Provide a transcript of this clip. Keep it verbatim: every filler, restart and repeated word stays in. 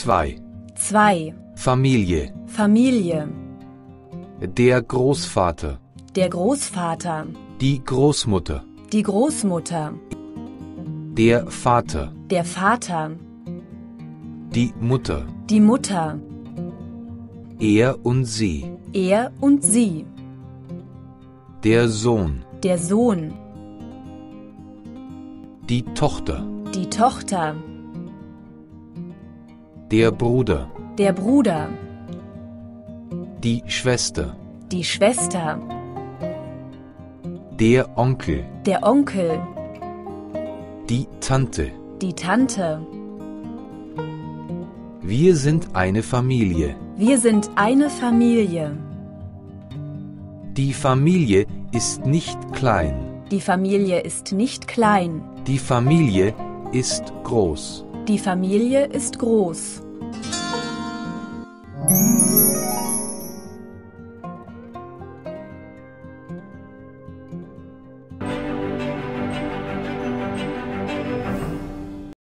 Zwei. Zwei. Familie. Familie. Der Großvater. Der Großvater. Die Großmutter. Die Großmutter. Der Vater. Der Vater. Die Mutter. Die Mutter. Er und sie. Er und sie. Der Sohn. Der Sohn. Die Tochter. Die Tochter. Der Bruder. Der Bruder. Die Schwester. Die Schwester. Der Onkel. Der Onkel. Die Tante. Die Tante. Wir sind eine Familie. Wir sind eine Familie. Die Familie ist nicht klein. Die Familie ist nicht klein. Die Familie ist groß. Die Familie ist groß.